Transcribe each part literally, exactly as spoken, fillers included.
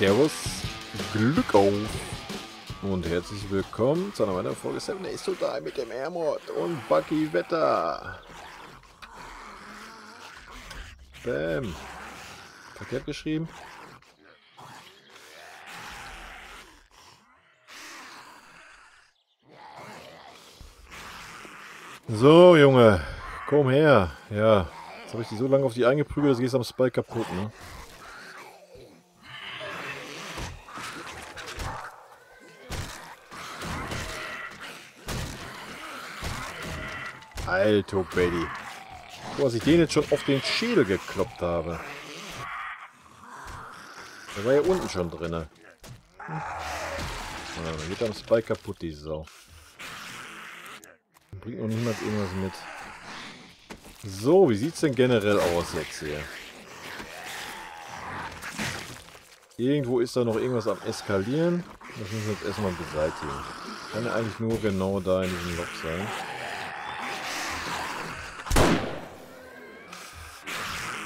Servus, Glück auf und herzlich willkommen zu einer weiteren Folge seven days to die mit dem R M O D und Bucky Wetter. Bäm. Verkehrt geschrieben. So, Junge, komm her. Ja, jetzt habe ich die so lange auf die eingeprügelt, dass du gehst am Spike kaputt, ne? Alter, Baby. So, dass ich den jetzt schon auf den Schädel gekloppt habe. Der war ja unten schon drin. Hm. Ja, dann geht am Spike kaputt, die Sau. Bringt noch niemand irgendwas mit. So, wie sieht es denn generell aus jetzt hier? Irgendwo ist da noch irgendwas am Eskalieren. Das müssen wir jetzt erstmal beseitigen. Kann ja eigentlich nur genau da in diesem Loch sein.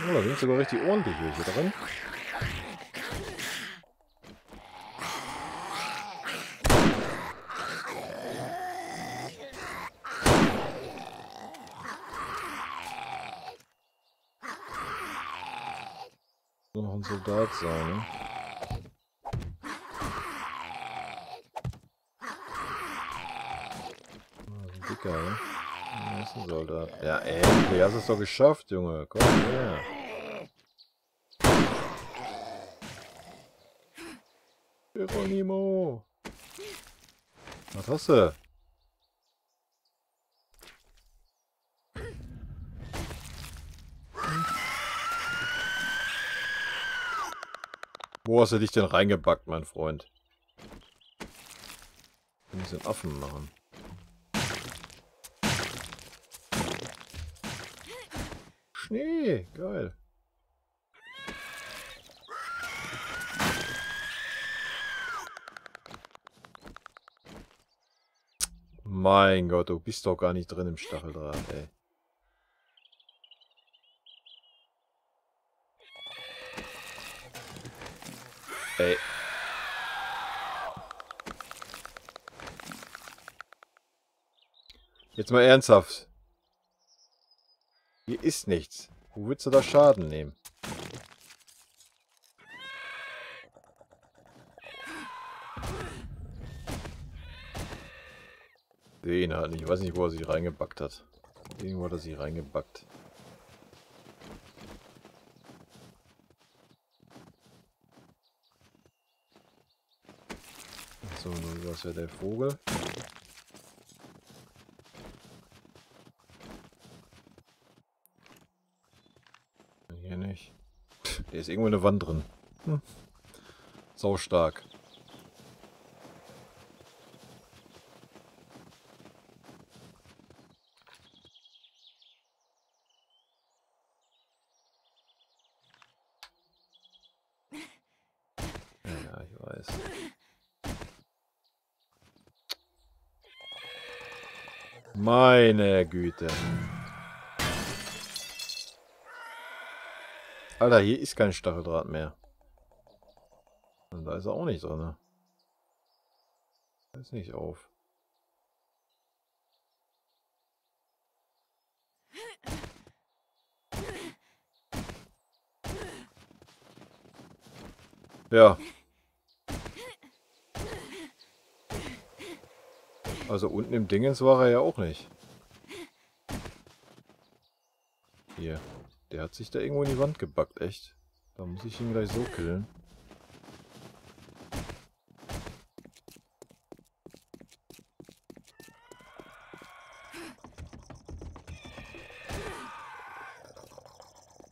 Oh, da sind sogar richtig ordentlich welche drin. Noch ein Soldat sein, ne? Oh, dicker, ne? Ja, das ist ein Soldat. Ja, ey, du hast es doch geschafft, Junge. Komm her. Geronimo! Was hast du? Wo hast du dich denn reingebackt, mein Freund? Ich muss den Affen machen. Schnee, geil. Mein Gott, du bist doch gar nicht drin im Stacheldraht, ey. Ey. Jetzt mal ernsthaft. Hier ist nichts. Wo willst du da Schaden nehmen? Den halt nicht. Ich weiß nicht, wo er sich reingebackt hat. Irgendwo hat er sich reingebackt. So, nun ist ja der Vogel. Hier nicht. Der ist irgendwo in der Wand drin. Hm. Sau stark. Ja, ich weiß. Meine Güte. Alter, hier ist kein Stacheldraht mehr. Und da ist er auch nicht drin. Da ist nicht auf. Ja. Also unten im Dingens war er ja auch nicht. Hier. Der hat sich da irgendwo in die Wand gebackt, echt. Da muss ich ihn gleich so killen.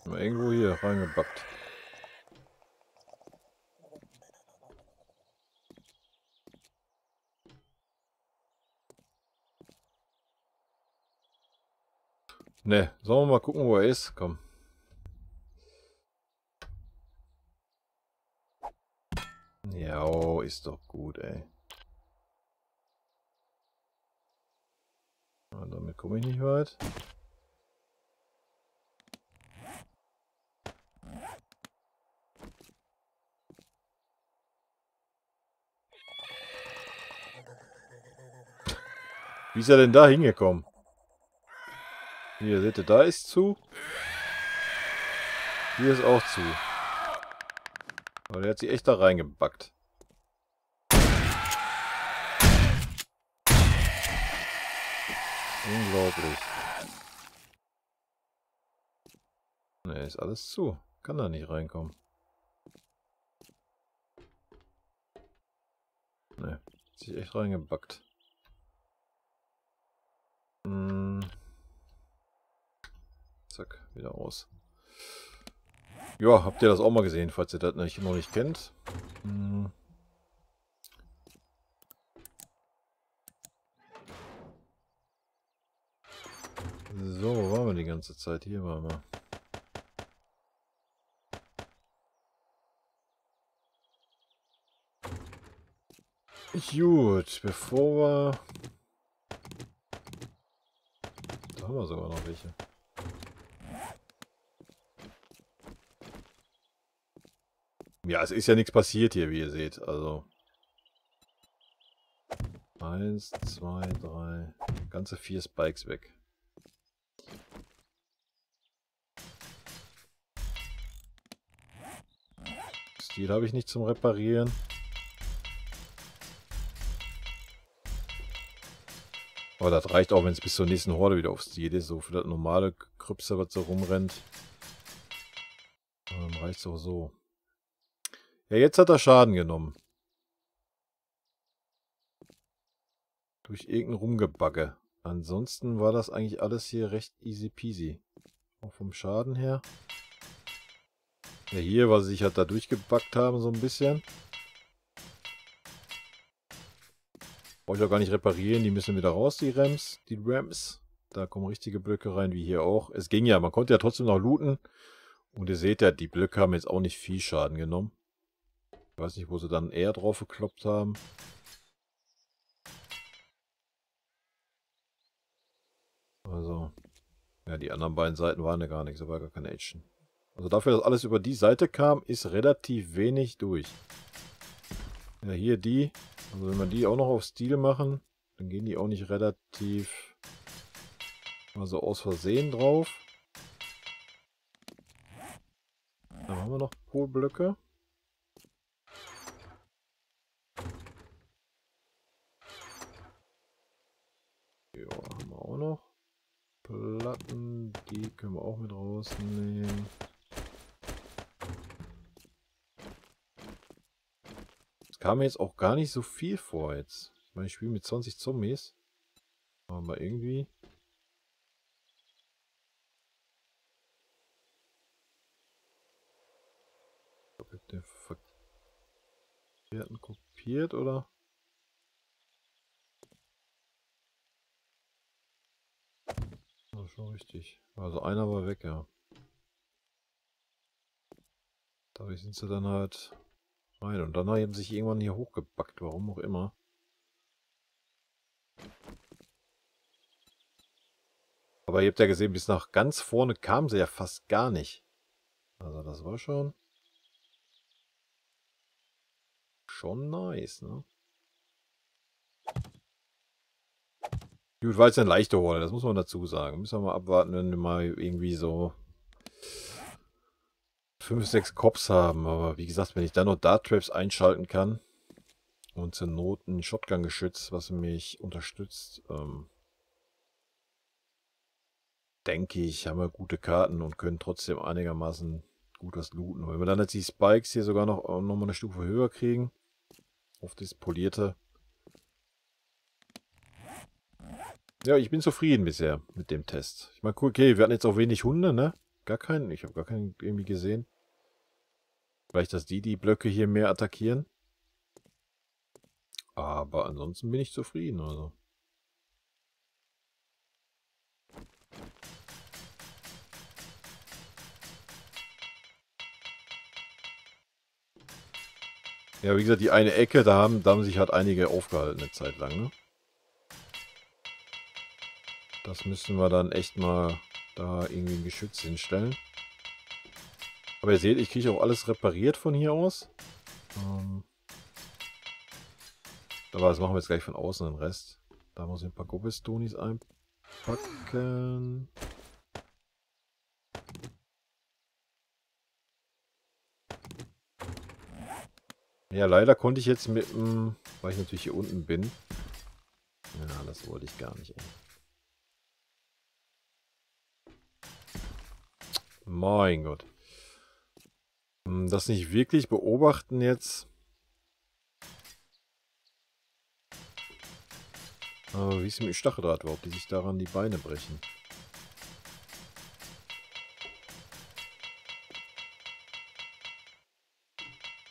Mal irgendwo hier reingebackt. Ne, sollen wir mal gucken, wo er ist? Komm. Ja, oh, ist doch gut, ey. Und damit komme ich nicht weit. Wie ist er denn da hingekommen? Hier, seht ihr, da ist zu. Hier ist auch zu. Aber der hat sich echt da reingebackt. Unglaublich. Ne, ist alles zu. Kann da nicht reinkommen. Ne, hat sich echt reingebackt. Hm. Zack, wieder raus. Ja, habt ihr das auch mal gesehen, falls ihr das noch nicht kennt. Hm. So, wo waren wir die ganze Zeit? Hier waren wir. Gut, bevor wir... Da haben wir sogar noch welche. Ja, es ist ja nichts passiert hier, wie ihr seht. Also... Eins, zwei, drei... Ganze vier Spikes weg. Stil habe ich nicht zum Reparieren. Aber das reicht auch, wenn es bis zur nächsten Horde wieder auf Stil ist. So für das normale Krüpse, was so rumrennt. Dann reicht es auch so. Ja, jetzt hat er Schaden genommen. Durch irgendein Rumgebacke. Ansonsten war das eigentlich alles hier recht easy peasy. Auch vom Schaden her. Ja, hier, was sie sich halt da durchgebackt haben, so ein bisschen. Brauche ich auch gar nicht reparieren, die müssen wieder raus, die Rams, die Rams. Da kommen richtige Blöcke rein, wie hier auch. Es ging ja, man konnte ja trotzdem noch looten. Und ihr seht ja, die Blöcke haben jetzt auch nicht viel Schaden genommen. Ich weiß nicht, wo sie dann eher drauf gekloppt haben. Also, ja, die anderen beiden Seiten waren ja gar nichts, da war gar keine Action. Also dafür, dass alles über die Seite kam, ist relativ wenig durch. Ja, hier die. Also wenn wir die auch noch auf Stile machen, dann gehen die auch nicht relativ... Also aus Versehen drauf. Dann haben wir noch Polblöcke. Ja, haben wir auch noch. Platten, die können wir auch mit rausnehmen. Kam mir jetzt auch gar nicht so viel vor jetzt. Ich meine, ich spiele mit zwanzig Zombies. Aber irgendwie... Ich glaube, ich habe den verkehrten kopiert, oder? Ja, schon richtig. Also einer war weg, ja. Dadurch sind sie dann halt... Nein, und dann haben sie sich irgendwann hier hochgebackt, warum auch immer. Aber ihr habt ja gesehen, bis nach ganz vorne kamen sie ja fast gar nicht. Also das war schon... Schon nice, ne? Gut, war jetzt eine leichte Horde, das muss man dazu sagen. Müssen wir mal abwarten, wenn wir mal irgendwie so... fünf, sechs Cops haben, aber wie gesagt, wenn ich dann noch Dart-Traps einschalten kann und zur Not ein Shotgun-Geschütz, was mich unterstützt, ähm, denke ich, haben wir gute Karten und können trotzdem einigermaßen gut was looten. Wenn wir dann jetzt die Spikes hier sogar noch, noch mal eine Stufe höher kriegen, auf das polierte. Ja, ich bin zufrieden bisher mit dem Test. Ich meine, cool, okay, wir hatten jetzt auch wenig Hunde, ne? Gar keinen, ich habe gar keinen irgendwie gesehen. Vielleicht, dass die die Blöcke hier mehr attackieren. Aber ansonsten bin ich zufrieden. Also. Ja, wie gesagt, die eine Ecke, da haben, da haben sich halt einige aufgehalten eine Zeit lang. Ne? Das müssen wir dann echt mal da irgendwie ein Geschütz hinstellen. Aber ihr seht, ich kriege auch alles repariert von hier aus. Ähm, aber das machen wir jetzt gleich von außen, den Rest. Da muss ich ein paar Gobestonis einpacken. Ja, leider konnte ich jetzt mit dem... Weil ich natürlich hier unten bin. Ja, das wollte ich gar nicht. Mein Gott. Das nicht wirklich beobachten jetzt. Aber wie ist es mit Stacheldraht überhaupt, die sich daran die Beine brechen?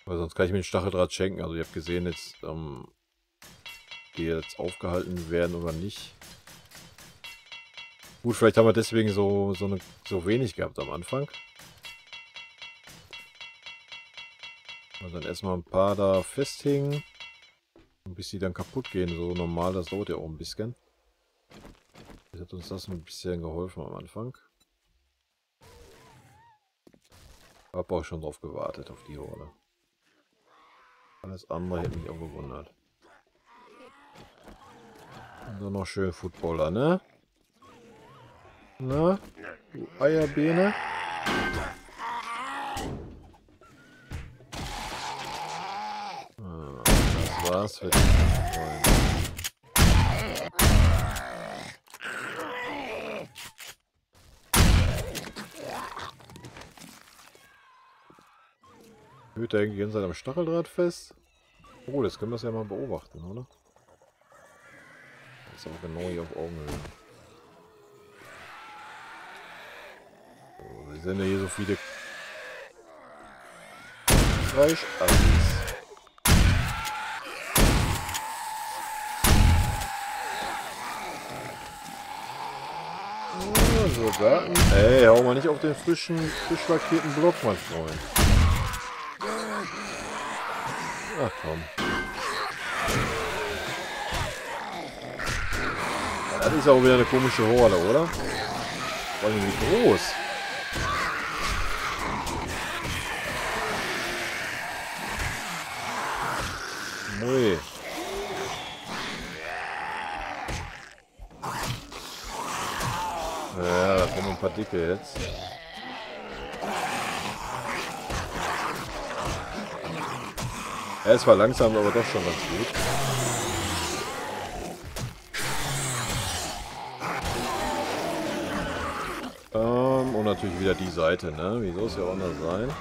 Weil sonst kann ich mir den Stacheldraht schenken. Also ihr habt gesehen, jetzt, ähm, die jetzt aufgehalten werden oder nicht. Gut, vielleicht haben wir deswegen so, so, eine, so wenig gehabt am Anfang. Und dann erstmal ein paar da festhängen. Bis die dann kaputt gehen. So normal, das dauert ja auch ein bisschen. Das hat uns das ein bisschen geholfen am Anfang. Ich habe auch schon drauf gewartet, auf die Horde. Alles andere hätte mich auch gewundert. Und dann noch schön Footballer, ne? Na? Du Eierbeene? Ah, das war's. Wird Hüter hängt die ganze Zeit am Stacheldraht fest. Oh, das können wir das ja mal beobachten, oder? Das ist aber genau hier auf Augenhöhe. Wir sind ja hier so viele Fleischassis. Oh, sogar. Ey, hau mal nicht auf den frischen, frisch lackierten Block, mein Freund. Ach komm. Das ist auch wieder eine komische Horde, oder? Vor allem wie groß. Ui. Ja, da kommen ein paar Dicke jetzt. Ja, es war langsam, aber doch schon ganz gut. Ähm, und natürlich wieder die Seite, ne? Wieso ist ja auch anders sein?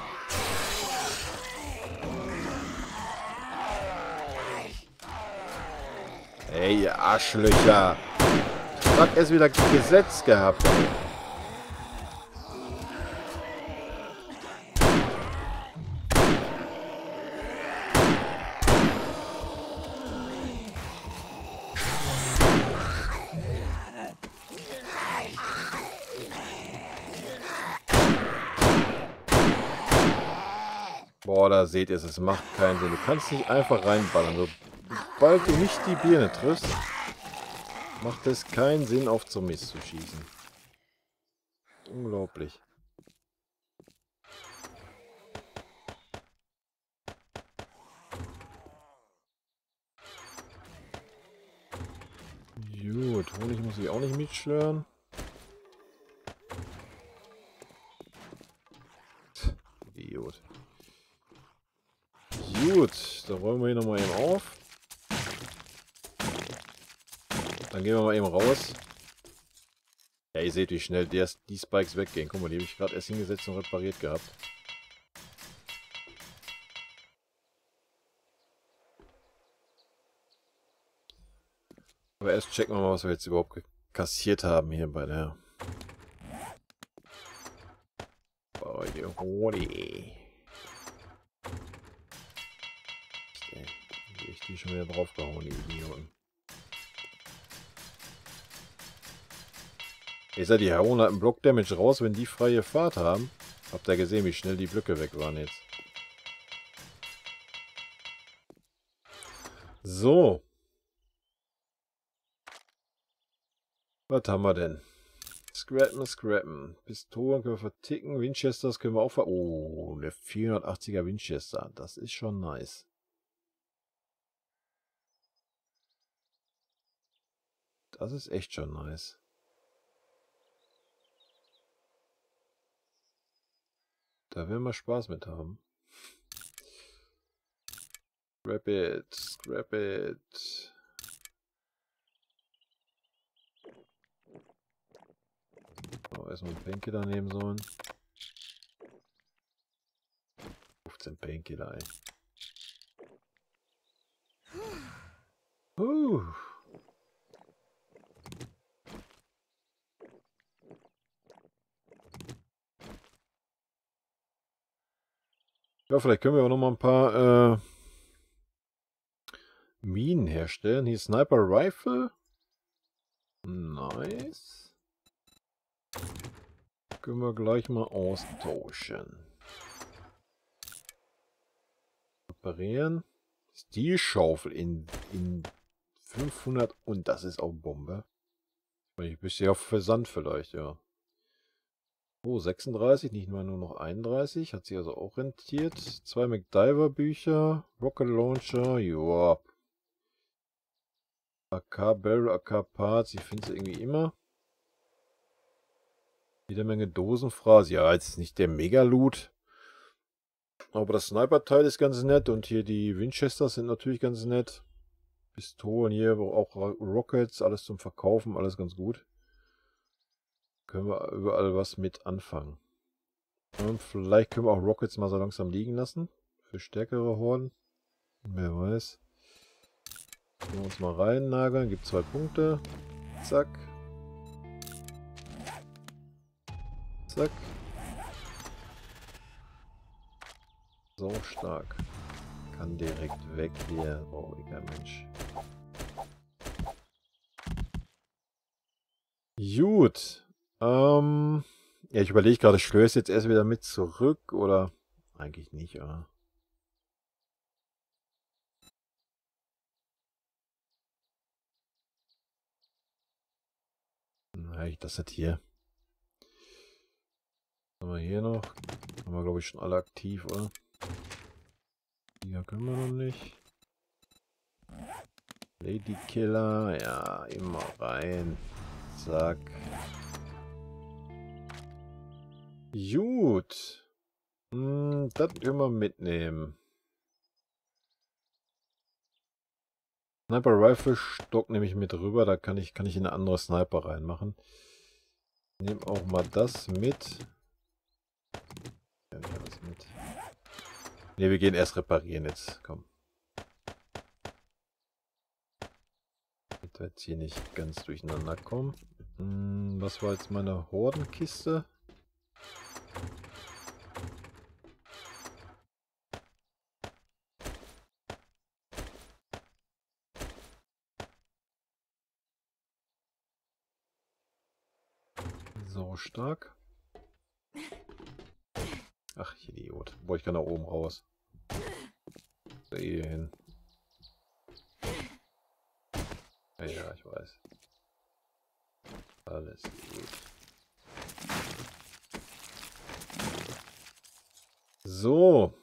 Ey, ihr Arschlöcher! Ich hab erst wieder Gesetz gehabt. Boah, da seht ihr es, es macht keinen Sinn. Du kannst nicht einfach reinballern. So. Sobald du nicht die Birne triffst, macht es keinen Sinn, auf zum Mist zu schießen. Unglaublich. Gut, Honig muss ich auch nicht mitschlören. Idiot. Gut, dann räumen wir hier nochmal eben auf. Dann gehen wir mal eben raus. Ja, ihr seht, wie schnell die, die Spikes weggehen. Guck mal, die habe ich gerade erst hingesetzt und repariert gehabt. Aber erst checken wir mal, was wir jetzt überhaupt kassiert haben hier bei der... Bei der Horde. Ich bin schon wieder draufgehauen, die Idioten. Jetzt hat die Hauen einen Block Damage raus, wenn die freie Fahrt haben. Habt ihr gesehen, wie schnell die Blöcke weg waren jetzt. So. Was haben wir denn? Scrappen, scrappen. Pistolen können wir verticken. Winchesters können wir auch ver... Oh, der vierhundertachtziger Winchester. Das ist schon nice. Das ist echt schon nice. Da will man Spaß mit haben. Scrap it, scrap it. Oh, erstmal einen Painkiller nehmen sollen. fünfzehn Painkiller ein. Uh. Ja, vielleicht können wir auch noch mal ein paar äh, Minen herstellen. Hier Sniper Rifle. Nice. Können wir gleich mal austauschen. Reparieren. Stielschaufel in, in fünfhundert. Und das ist auch Bombe. Ich bin ja auf Versand vielleicht, ja. Oh, sechsunddreißig, nicht mal nur noch einunddreißig. Hat sich also auch rentiert. Zwei MacGyver-Bücher, Rocket Launcher, joa. A K-Barrel, A K-Parts, ich finde sie irgendwie immer. Jede Menge Dosenfraß. Ja, jetzt ist nicht der Mega-Loot. Aber das Sniper-Teil ist ganz nett. Und hier die Winchesters sind natürlich ganz nett. Pistolen hier, auch Rockets, alles zum Verkaufen, alles ganz gut. Können wir überall was mit anfangen. Und vielleicht können wir auch Rockets mal so langsam liegen lassen. Für stärkere Horden. Wer weiß. Können wir uns mal rein nageln. Gibt zwei Punkte. Zack. Zack. So stark. Kann direkt weg hier. Oh, egal, Mensch. Gut. Ähm, ja, ich überlege gerade, stößt jetzt erst wieder mit zurück oder eigentlich nicht, oder? Na, ich das hat hier. Was haben wir hier noch? Haben wir, glaube ich, schon alle aktiv, oder? Hier können wir noch nicht. Ladykiller, ja, immer rein. Zack. Gut. Mm, das können wir mitnehmen. Sniper Rifle Stock nehme ich mit rüber. Da kann ich, kann ich in eine andere Sniper reinmachen. Ich nehme auch mal das mit. Ja, was mit. Ne, wir gehen erst reparieren jetzt. Komm. Damit wir jetzt hier nicht ganz durcheinander kommen. Mm, was war jetzt meine Hordenkiste? So stark. Ach, Idiot. Boah, ich kann da oben raus. Da hier hin. Ja, ich weiß. Alles gut. So.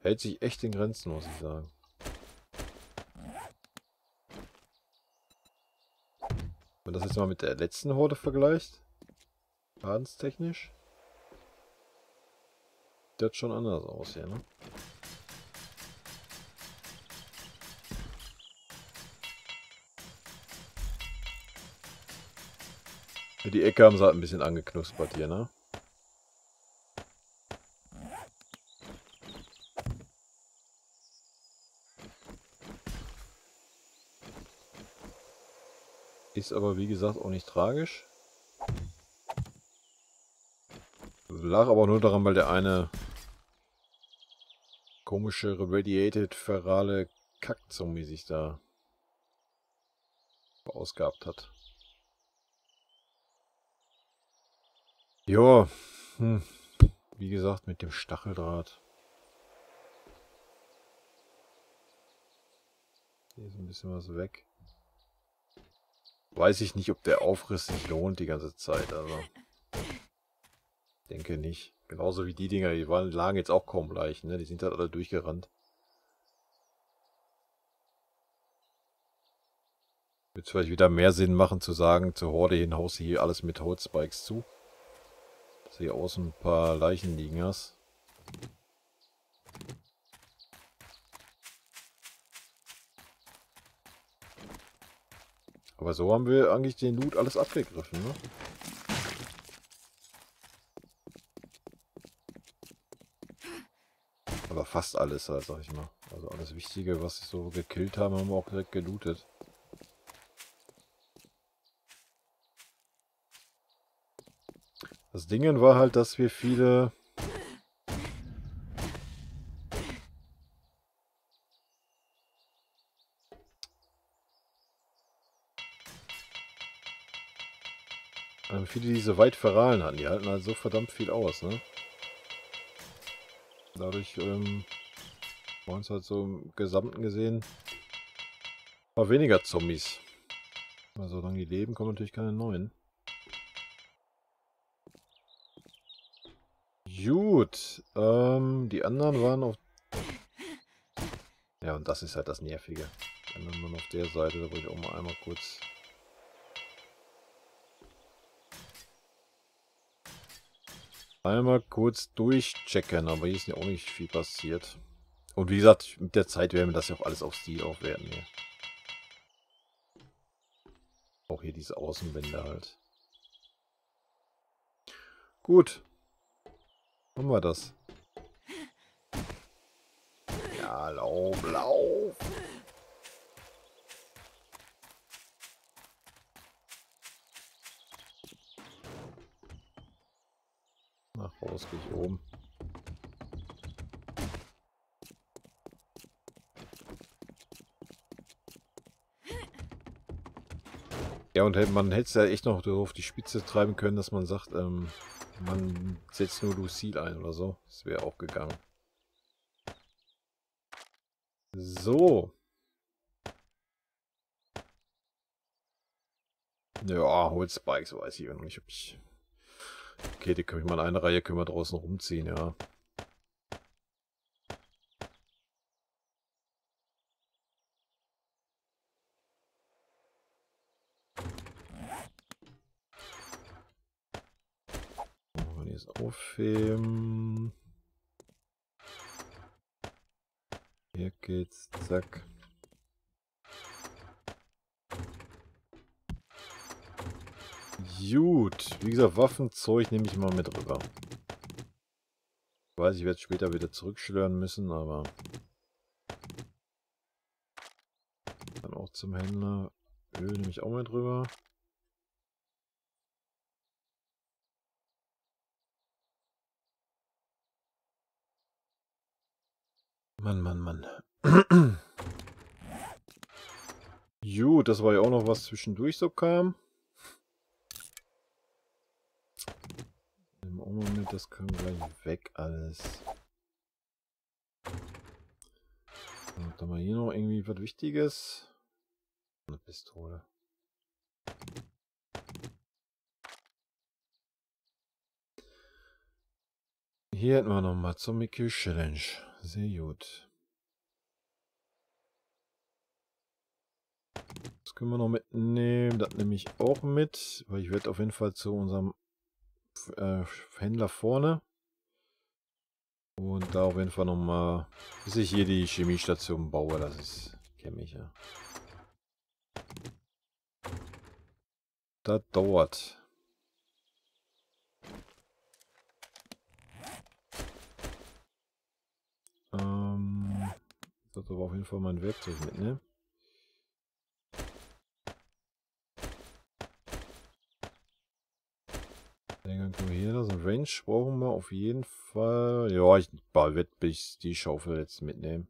Hält sich echt in Grenzen, muss ich sagen. Wenn man das jetzt mal mit der letzten Horde vergleicht, schadenstechnisch, sieht das schon anders aus hier, ne? Die Ecke haben sie halt ein bisschen angeknuspert hier, ne? Ist aber, wie gesagt, auch nicht tragisch. Lag aber nur daran, weil der eine komische, radiated, ferale Kackzombie sich da verausgabt hat. Ja, hm. Wie gesagt, mit dem Stacheldraht. Hier ist ein bisschen was weg. Weiß ich nicht, ob der Aufriss sich lohnt die ganze Zeit, aber denke nicht. Genauso wie die Dinger, die waren, lagen jetzt auch kaum Leichen, ne? Die sind halt alle durchgerannt. Wird es vielleicht wieder mehr Sinn machen zu sagen, zur Horde hin haust du hier alles mit Holzspikes zu. Dass hier außen ein paar Leichen liegen hast. Aber so haben wir eigentlich den Loot alles abgegriffen, ne? Aber fast alles, halt, sag ich mal. Also alles Wichtige, was sie so gekillt haben, haben wir auch direkt gelootet. Das Ding war halt, dass wir viele... Viele diese weit Feralen hatten, die halten halt so verdammt viel aus, ne? Dadurch ähm, haben wir uns halt so im Gesamten gesehen mal weniger Zombies. Aber solange die leben, kommen natürlich keine neuen. Gut, ähm, die anderen waren auf... Ja, und das ist halt das Nervige. Die anderen waren auf der Seite, da wollte ich auch mal einmal kurz... Einmal kurz durchchecken, aber hier ist ja auch nicht viel passiert. Und wie gesagt, mit der Zeit werden wir das ja auch alles auf Stil aufwerten hier. Auch hier diese Außenwände halt. Gut. Machen wir das. Ja, lauf, lauf! Nach raus gehe ich oben. Ja, und man hätte es ja echt noch darauf die Spitze treiben können, dass man sagt, ähm, man setzt nur Lucille ein oder so. Das wäre auch gegangen. So. Ja, Holzspikes weiß ich noch nicht, ob ich... Okay, die können wir mal in eine Reihe können wir draußen rumziehen, ja. Wenn wir jetzt aufheben. Hier geht's, zack. Gut, wie gesagt, Waffenzeug nehme ich mal mit rüber. Ich weiß, ich werde es später wieder zurückschlören müssen, aber... Dann auch zum Händler. Öl nehme ich auch mit rüber. Mann, Mann, Mann. Gut, das war ja auch noch was zwischendurch so kam. Das können wir gleich weg alles. Und dann mal hier noch irgendwie was Wichtiges. Eine Pistole. Hier hätten wir nochmal Zombie Kill Challenge. Sehr gut. Das können wir noch mitnehmen. Das nehme ich auch mit, weil ich werde auf jeden Fall zu unserem Händler vorne und da auf jeden Fall nochmal, bis ich hier die Chemiestation baue, das ist, kenne ich ja. Das dauert. Ähm, das aber auf jeden Fall mein Werkzeug mitnehmen. Hier so ein Range brauchen wir auf jeden Fall. Ja, ich werde bis die Schaufel jetzt mitnehmen.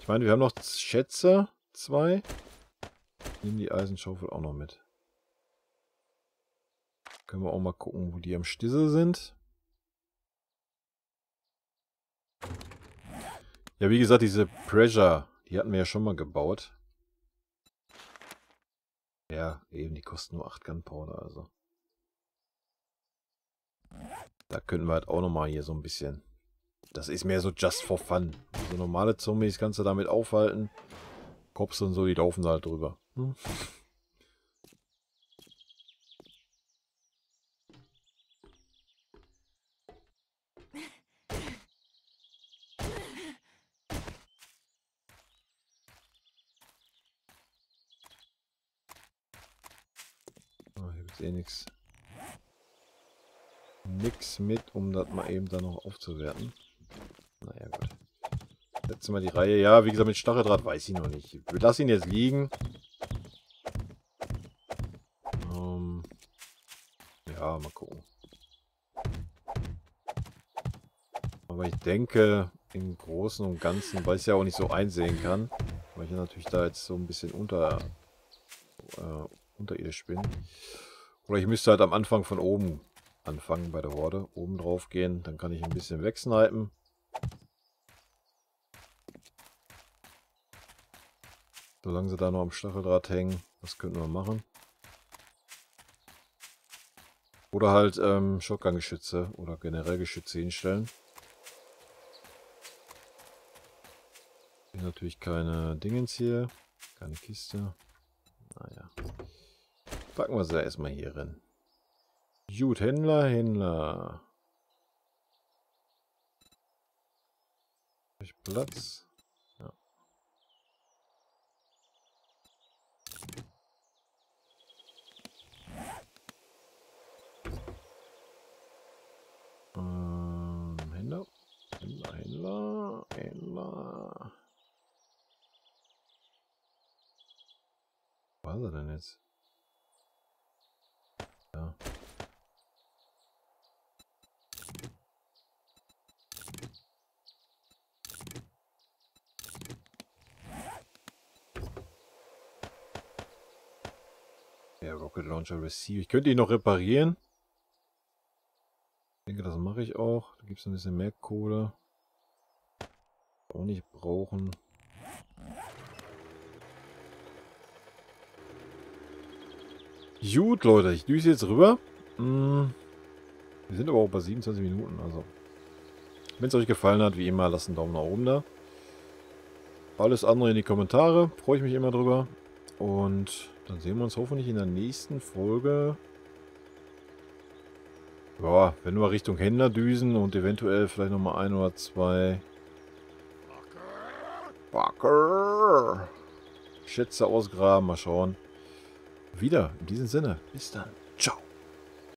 Ich meine, wir haben noch Schätze. Zwei. Ich nehme die Eisenschaufel auch noch mit. Können wir auch mal gucken, wo die am Stissel sind. Ja, wie gesagt, diese Pressure, die hatten wir ja schon mal gebaut. Ja, eben, die kosten nur acht Gunpowder, also. Da können wir halt auch nochmal hier so ein bisschen... Das ist mehr so just for fun. So normale Zombies kannst du damit aufhalten. Cops und so, die laufen da halt drüber. Hm? Oh, hier gibt's eh nichts. Nix mit, um das mal eben da noch aufzuwerten. Naja, gut. Setzen wir die Reihe. Ja, wie gesagt, mit Stacheldraht weiß ich noch nicht. Ich lasse ihn jetzt liegen. Ähm, ja, mal gucken. Aber ich denke, im Großen und Ganzen, weil ich es ja auch nicht so einsehen kann, weil ich ja natürlich da jetzt so ein bisschen unter, äh, unterirdisch bin. Oder ich müsste halt am Anfang von oben anfangen bei der Horde. Oben drauf gehen, dann kann ich ein bisschen wegsnipen. Solange sie da noch am Stacheldraht hängen, das könnten wir machen. Oder halt ähm, Shotgun-Geschütze oder generell Geschütze hinstellen. Hier natürlich keine Dingens hier, keine Kiste. Naja. Packen wir sie da erstmal hier rein. Gut, Händler, Händler. Hab ich Platz? Ja. Ähm, Händler, Händler, Händler, Händler. Was war er denn jetzt? Ja. Der Rocket Launcher Receive. Ich könnte ihn noch reparieren. Ich denke, das mache ich auch. Da gibt es ein bisschen mehr Kohle. Auch nicht brauchen. Gut, Leute. Ich düse jetzt rüber. Wir sind aber auch bei siebenundzwanzig Minuten. Also, wenn es euch gefallen hat, wie immer, lasst einen Daumen nach oben da. Alles andere in die Kommentare. Freue ich mich immer drüber. Und dann sehen wir uns hoffentlich in der nächsten Folge. Ja, wenn wir Richtung Händler düsen und eventuell vielleicht nochmal ein oder zwei Bucker Schätze ausgraben. Mal schauen. Wieder in diesem Sinne. Bis dann.